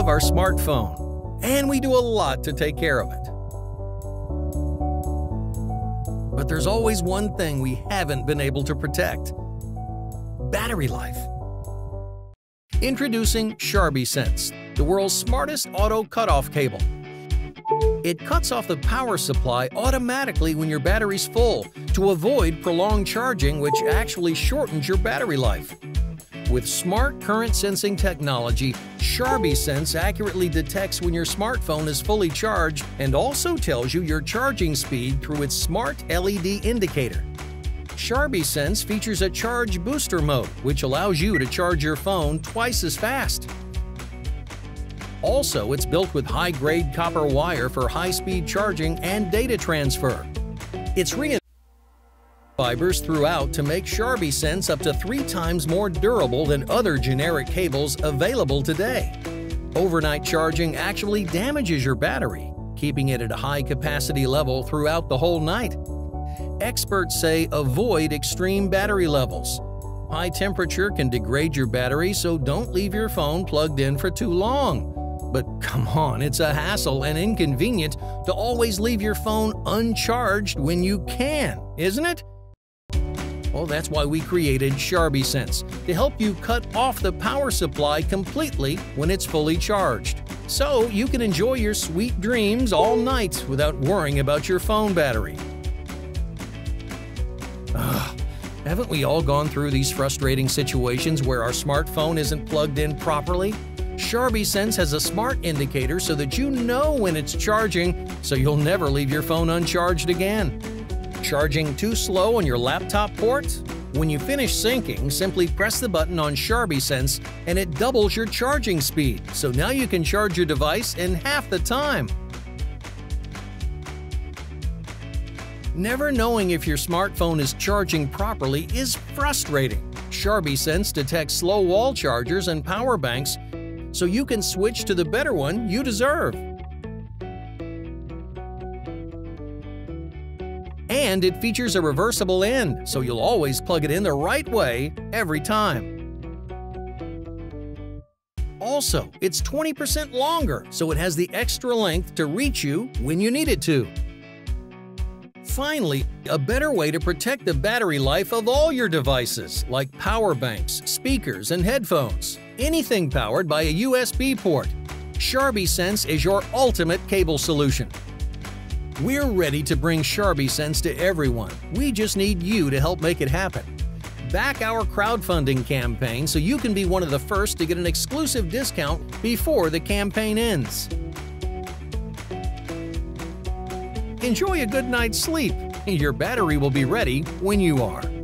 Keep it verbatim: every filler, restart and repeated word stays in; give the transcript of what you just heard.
love our smartphone, and we do a lot to take care of it. But there's always one thing we haven't been able to protect: battery life. Introducing Charby Sense, the world's smartest auto cutoff cable. It cuts off the power supply automatically when your battery's full to avoid prolonged charging, which actually shortens your battery life. With smart current sensing technology, Charby Sense accurately detects when your smartphone is fully charged and also tells you your charging speed through its smart L E D indicator. Charby Sense features a charge booster mode, which allows you to charge your phone twice as fast. Also, it's built with high-grade copper wire for high-speed charging and data transfer. It's reinforced fibers throughout to make Charby Sense up to three times more durable than other generic cables available today. Overnight charging actually damages your battery, keeping it at a high capacity level throughout the whole night. Experts say avoid extreme battery levels. High temperature can degrade your battery, so don't leave your phone plugged in for too long. But come on, it's a hassle and inconvenient to always leave your phone uncharged when you can, isn't it? Well, that's why we created Charby Sense, to help you cut off the power supply completely when it's fully charged, so you can enjoy your sweet dreams all night without worrying about your phone battery. Ugh, haven't we all gone through these frustrating situations where our smartphone isn't plugged in properly? Charby Sense has a smart indicator so that you know when it's charging, so you'll never leave your phone uncharged again. Charging too slow on your laptop port? When you finish syncing, simply press the button on Charby Sense and it doubles your charging speed, so now you can charge your device in half the time. Never knowing if your smartphone is charging properly is frustrating. Charby Sense detects slow wall chargers and power banks, so you can switch to the better one you deserve. And it features a reversible end, so you'll always plug it in the right way every time. Also, it's twenty percent longer, so it has the extra length to reach you when you need it to. Finally, a better way to protect the battery life of all your devices, like power banks, speakers, and headphones. Anything powered by a U S B port, Charby Sense is your ultimate cable solution. We're ready to bring Charby Sense to everyone. We just need you to help make it happen. Back our crowdfunding campaign so you can be one of the first to get an exclusive discount before the campaign ends. Enjoy a good night's sleep. Your battery will be ready when you are.